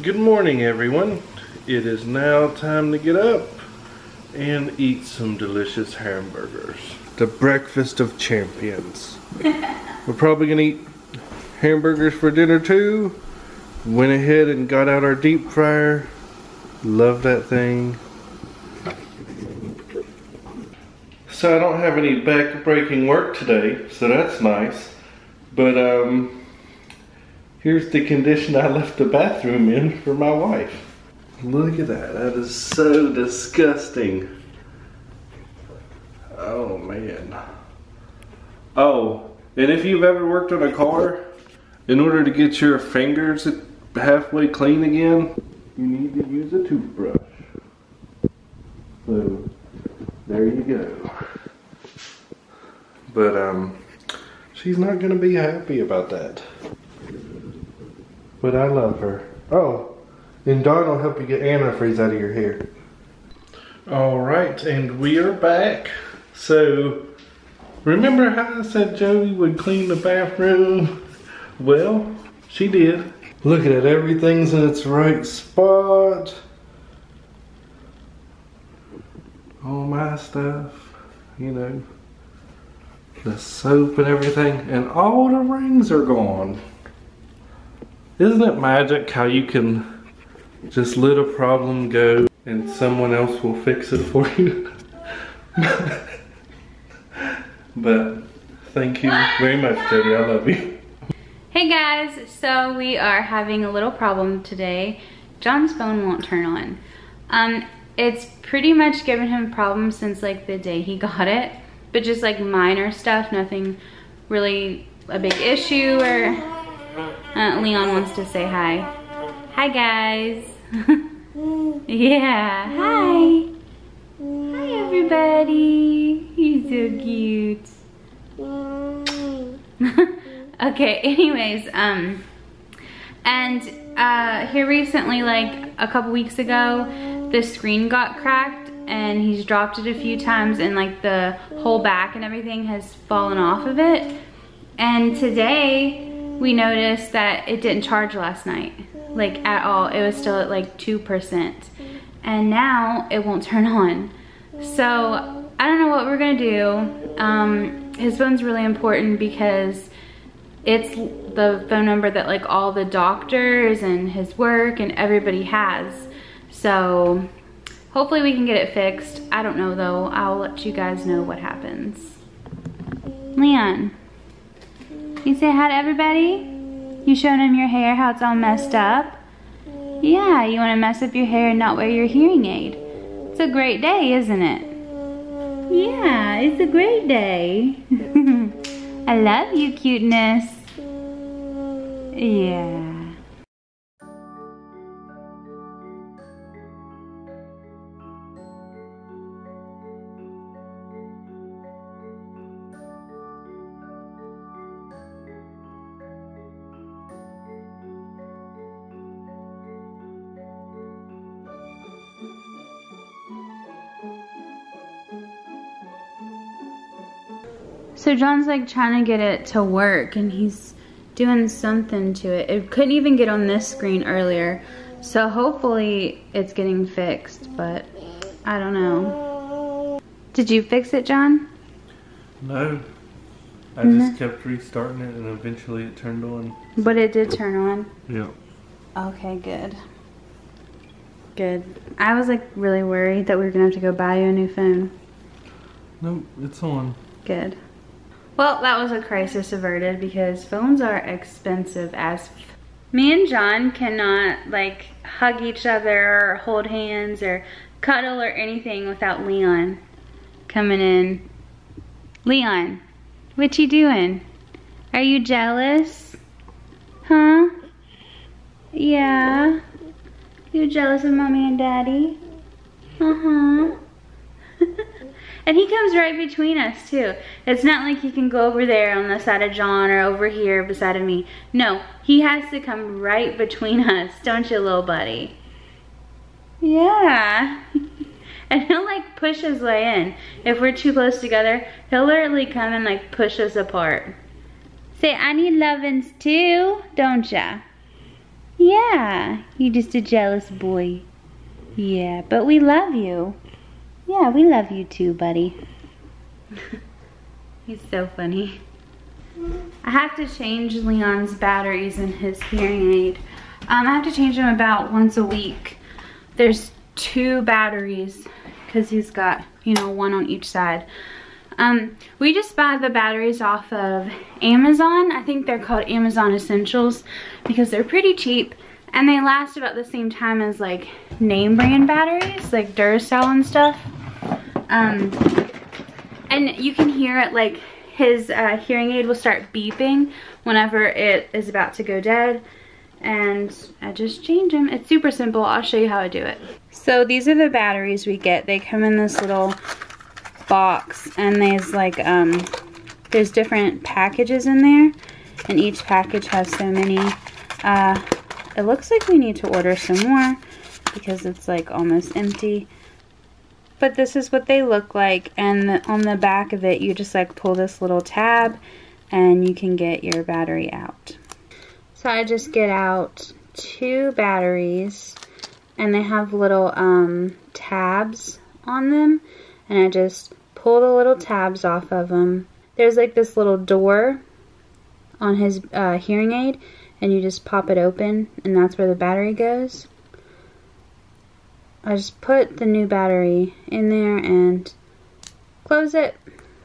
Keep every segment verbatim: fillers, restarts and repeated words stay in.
Good morning, everyone. It is now time to get up and eat some delicious hamburgers. The breakfast of champions. We're probably gonna eat hamburgers for dinner too. Went ahead and got out our deep fryer. Love that thing. So I don't have any back-breaking work today, so that's nice. But um, here's the condition I left the bathroom in for my wife. Look at that, that is so disgusting. Oh man. Oh, and if you've ever worked on a car, in order to get your fingers halfway clean again, you need to use a toothbrush. So, there you go. But um, she's not gonna be happy about that. But I love her. Oh. And Don will help you get antifreeze out of your hair. Alright, and we are back. So, remember how I said Jody would clean the bathroom? Well, she did. Looking at everything's in its right spot. All my stuff, you know, the soap and everything, and all the rings are gone. Isn't it magic how you can just let a problem go and someone else will fix it for you? But thank you very much, Debbie. I love you. Hey guys, so we are having a little problem today. John's phone won't turn on. Um, it's pretty much given him problems since like the day he got it, but just like minor stuff, nothing really a big issue. Or uh, Leon wants to say hi. Hi guys. Yeah, hi. Hi everybody. He's so cute. Okay, anyways, um, and uh, here recently, like a couple weeks ago, the screen got cracked and he's dropped it a few times and like the whole back and everything has fallen off of it. And today we noticed that it didn't charge last night. Like at all, it was still at like two percent, and now it won't turn on. So I don't know what we're gonna do. Um, his phone's really important because it's the phone number that like all the doctors and his work and everybody has. So hopefully we can get it fixed. I don't know though, I'll let you guys know what happens. Leon, you say hi to everybody? You showing him your hair, how it's all messed up? Yeah, you want to mess up your hair and not wear your hearing aid. It's a great day, isn't it? Yeah, it's a great day. I love you, cuteness. Yeah. So John's like trying to get it to work and he's doing something to it. It couldn't even get on this screen earlier. So hopefully it's getting fixed, but I don't know. Did you fix it, John? No. I mm-hmm. just kept restarting it and eventually it turned on. But it did turn on? Yeah. Okay, good. Good. I was like really worried that we were gonna have to go buy you a new phone. Nope, it's on. Good. Well, that was a crisis averted because phones are expensive as f. Me and John cannot like hug each other or hold hands or cuddle or anything without Leon coming in. Leon, what you doing? Are you jealous? Huh? Yeah. You jealous of mommy and daddy? Uh-huh. And he comes right between us too. It's not like he can go over there on the side of John or over here beside of me. No, he has to come right between us, don't you little buddy? Yeah. And he'll like push his way in. If we're too close together, he'll literally come and like push us apart. Say, I need lovin's too, don't ya? Yeah, you're just a jealous boy. Yeah, but we love you. Yeah, we love you too, buddy. He's so funny. I have to change Leon's batteries in his hearing aid. Um, I have to change them about once a week. There's two batteries because he's got, you know, one on each side. Um, we just buy the batteries off of Amazon. I think they're called Amazon Essentials because they're pretty cheap and they last about the same time as like name brand batteries, like Duracell and stuff. Um, and you can hear it, like his uh, hearing aid will start beeping whenever it is about to go dead. And I just change them. It's super simple. I'll show you how I do it. So these are the batteries we get. They come in this little box and there's like um there's different packages in there, and each package has so many. Uh it looks like we need to order some more because it's like almost empty, but this is what they look like. And the, on the back of it you just like pull this little tab and you can get your battery out. So I just get out two batteries and they have little um tabs on them. And I just pull the little tabs off of them. There's like this little door on his uh, hearing aid, and you just pop it open, and that's where the battery goes. I just put the new battery in there and close it,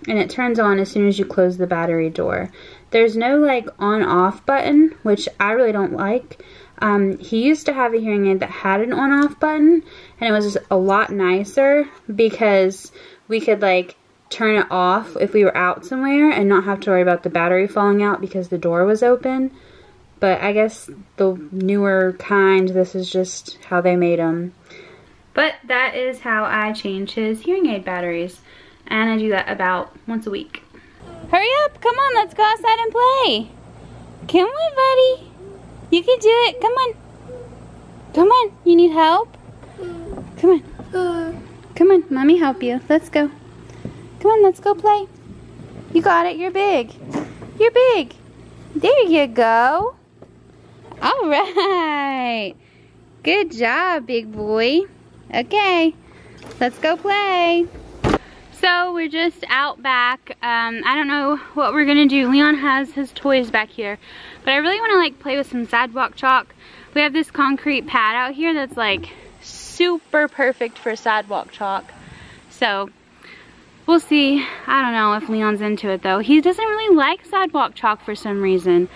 and it turns on as soon as you close the battery door. There's no like on-off button, which I really don't like. Um, he used to have a hearing aid that had an on-off button, and it was just a lot nicer because we could like turn it off if we were out somewhere and not have to worry about the battery falling out because the door was open. But I guess the newer kind, this is just how they made them. But that is how I change his hearing aid batteries, and I do that about once a week. Hurry up, come on, let's go outside and play. Can we, buddy? You can do it. Come on. Come on. You need help? Come on. Come on. Mommy help you. Let's go. Come on. Let's go play. You got it. You're big. You're big. There you go. All right. Good job, big boy. Okay. Let's go play. So we're just out back. Um, I don't know what we're gonna do. Leon has his toys back here, but I really want to like play with some sidewalk chalk. We have this concrete pad out here that's like super perfect for sidewalk chalk. So we'll see. I don't know if Leon's into it though. He doesn't really like sidewalk chalk for some reason,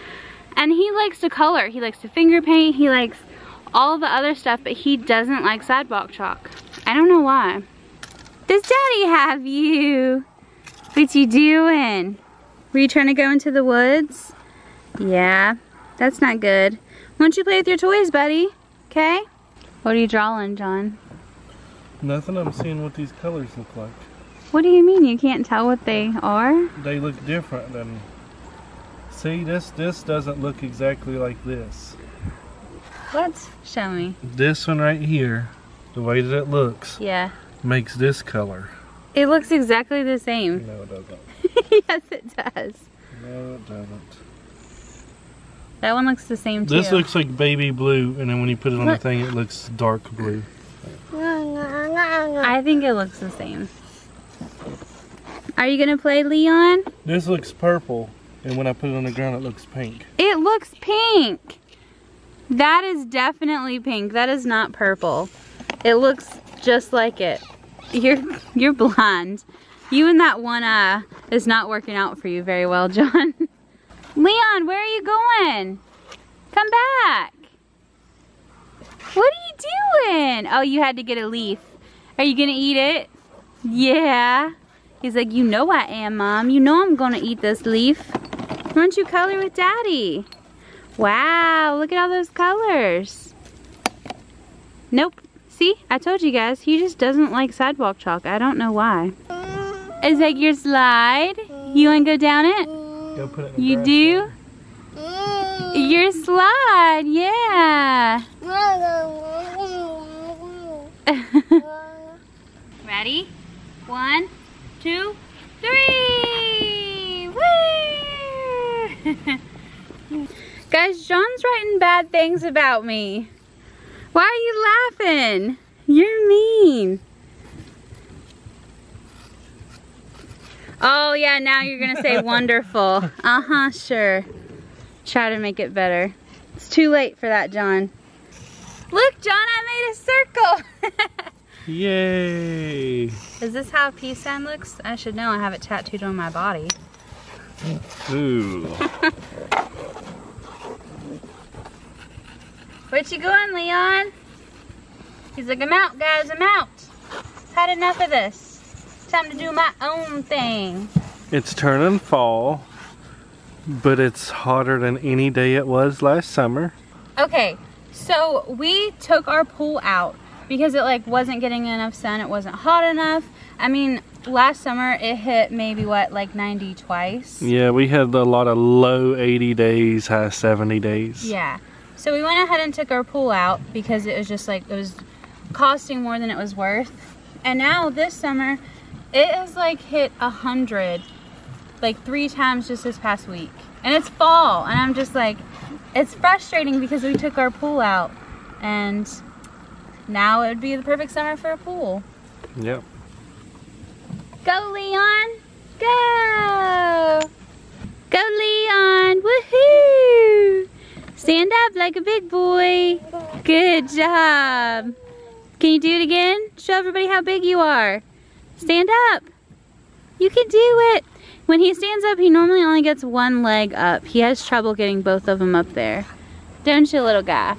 and he likes to color. He likes to finger paint. He likes all the other stuff, but he doesn't like sidewalk chalk. I don't know why. Does Daddy have you? What you doing? Were you trying to go into the woods? Yeah, that's not good. Why don't you play with your toys, buddy? Okay? What are you drawing, John? Nothing. I'm seeing what these colors look like. What do you mean? You can't tell what they are? They look different than... See, this, this doesn't look exactly like this. What? Show me. This one right here, the way that it looks. Yeah. Makes this color. It looks exactly the same. No, it doesn't. Yes, it does. No, it doesn't. That one looks the same too. This looks like baby blue, and then when you put it on what? The thing, it looks dark blue. No, no, no, no. I think it looks the same. Are you gonna play, Leon? This looks purple, and when I put it on the ground, it looks pink. It looks pink. That is definitely pink. That is not purple. It looks just like it. You're you're blind. You and that one eye is not working out for you very well, John. Leon, where are you going? Come back. What are you doing? Oh, you had to get a leaf. Are you gonna eat it? Yeah. He's like, you know I am, Mom. You know I'm gonna eat this leaf. Why don't you color with Daddy? Wow, look at all those colors. Nope. See, I told you guys, he just doesn't like sidewalk chalk. I don't know why. Is that your slide? You want to go down it? Go put it in the you do? Slide. Your slide, yeah. Ready? One, two, three. Woo! Guys, John's writing bad things about me. Why are you laughing? You're mean. Oh yeah, now you're gonna say wonderful. Uh-huh, sure. Try to make it better. It's too late for that, John. Look, John, I made a circle. Yay. Is this how a peace sign looks? I should know, I have it tattooed on my body. Ooh. Where'd you going, Leon? He's like, I'm out, guys, I'm out. Had enough of this. Time to do my own thing. It's turning fall, but it's hotter than any day it was last summer. Okay, so we took our pool out because it like wasn't getting enough sun, it wasn't hot enough. I mean, last summer it hit maybe what, like ninety twice? Yeah, we had a lot of low eighty days, high seventy days. Yeah, so we went ahead and took our pool out because it was just like, it was costing more than it was worth. And now this summer, it has like hit a hundred, like three times just this past week. And it's fall, and I'm just like, it's frustrating because we took our pool out, and now it would be the perfect summer for a pool. Yep. Go, Leon, go! Go, Leon, woohoo! Stand up like a big boy. Good job. Can you do it again? Show everybody how big you are. Stand up. You can do it. When he stands up, he normally only gets one leg up. He has trouble getting both of them up there. Don't you, little guy?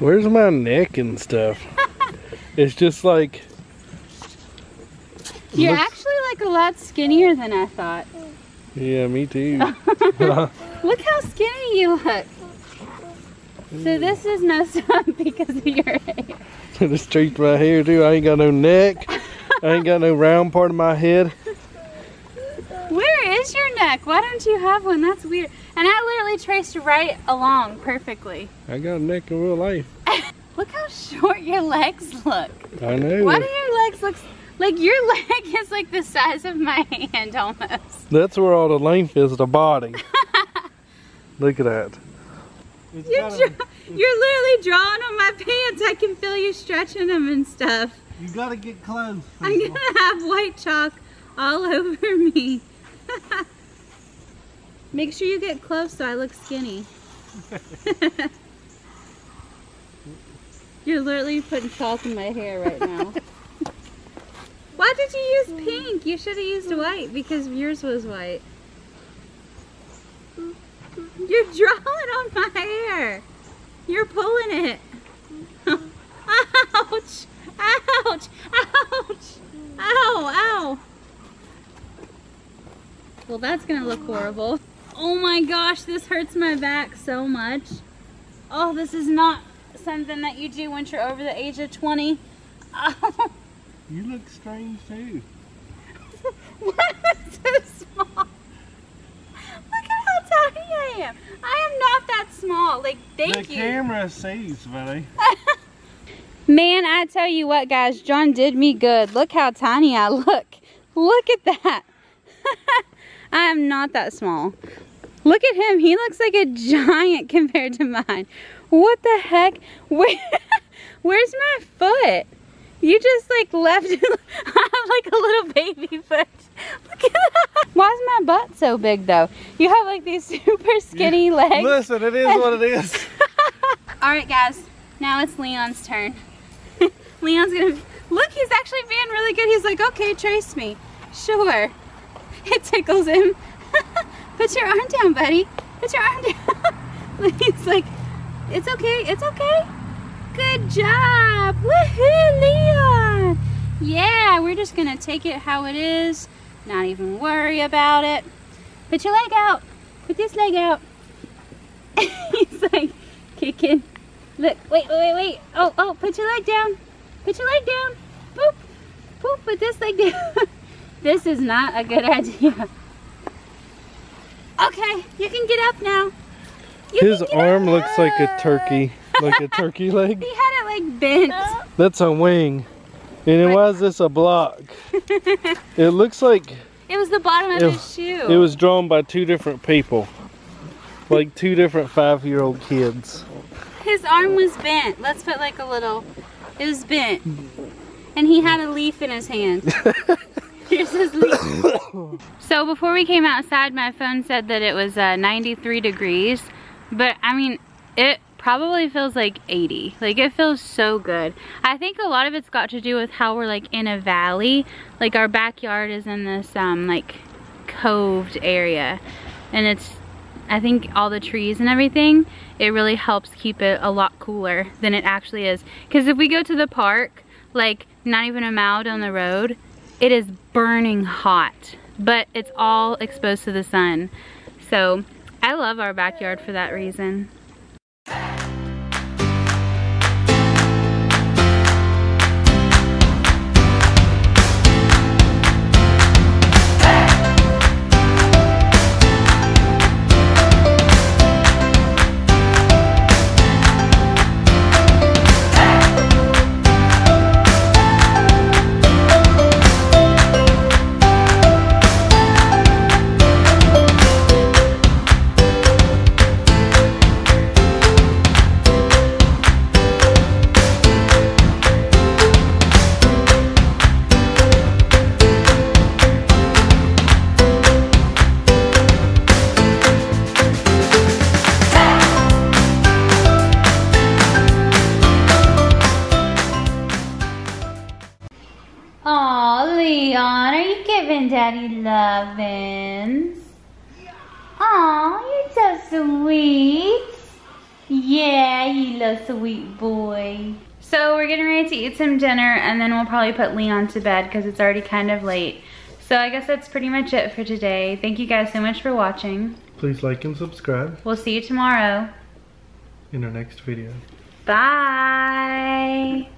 Where's my neck and stuff? It's just like... You're actually like a lot skinnier than I thought. Yeah, me too. Look how skinny you look. So this is messed up because of your hair. This treats my hair too. I ain't got no neck. I ain't got no round part of my head. Where is your neck? Why don't you have one? That's weird. And I literally traced right along perfectly. I got a neck in real life. Look how short your legs look. I know. Why do your legs look... Like your leg is like the size of my hand almost. That's where all the length is, the body. Look at that. You're, gotta, you're literally drawing on my pants. I can feel you stretching them and stuff. You gotta get clothes. I'm gonna have white chalk all over me. Make sure you get close so I look skinny. You're literally putting chalk in my hair right now. Why did you use pink? You should have used white because yours was white. You're drawing on my hair. You're pulling it. Ouch! Ouch! Ouch! Ow! Ow! Well, that's gonna look horrible. Oh my gosh, this hurts my back so much. Oh, this is not something that you do once you're over the age of twenty. You look strange too. Why am I so small? Look at how tiny I am. I am not that small. Like, thank you. The camera sees, buddy. Man, I tell you what, guys. John did me good. Look how tiny I look. Look at that. I am not that small. Look at him. He looks like a giant compared to mine. What the heck? Where, where's my foot? You just like left, I have like a little baby foot. Look at that. Why is my butt so big though? You have like these super skinny yeah. legs. Listen, it is and... what it is. All right guys, now it's Leon's turn. Leon's gonna, look, he's actually being really good. He's like, okay, trace me. Sure. It tickles him. Put your arm down, buddy. Put your arm down. He's like, it's okay, it's okay. Good job! Woohoo, Leon! Yeah, we're just gonna take it how it is, not even worry about it. Put your leg out! Put this leg out! He's like kicking. Look, wait, wait, wait, wait! Oh, oh, put your leg down! Put your leg down! Poop! Poop, put this leg down! This is not a good idea. Okay, you can get up now! You His arm up. looks like a turkey. like a turkey leg? He had it like bent. That's a wing. And it was this a block. It looks like... It was the bottom of it, his shoe. It was drawn by two different people. Like two different five-year-old kids. His arm was bent. Let's put like a little... It was bent. And he had a leaf in his hand. Here's his leaf. So before we came outside, my phone said that it was uh, ninety-three degrees. But I mean, it probably feels like eighty. Like it feels so good. I think a lot of it's got to do with how we're like in a valley. Like our backyard is in this um, like coved area. And it's, I think all the trees and everything, it really helps keep it a lot cooler than it actually is. Because if we go to the park, like not even a mile down the road, it is burning hot. But it's all exposed to the sun. So I love our backyard for that reason. Leon, are you giving Daddy lovin's? Aw, you're so sweet. Yeah, you little sweet boy. So we're getting ready to eat some dinner and then we'll probably put Leon to bed because it's already kind of late. So I guess that's pretty much it for today. Thank you guys so much for watching. Please like and subscribe. We'll see you tomorrow. In our next video. Bye.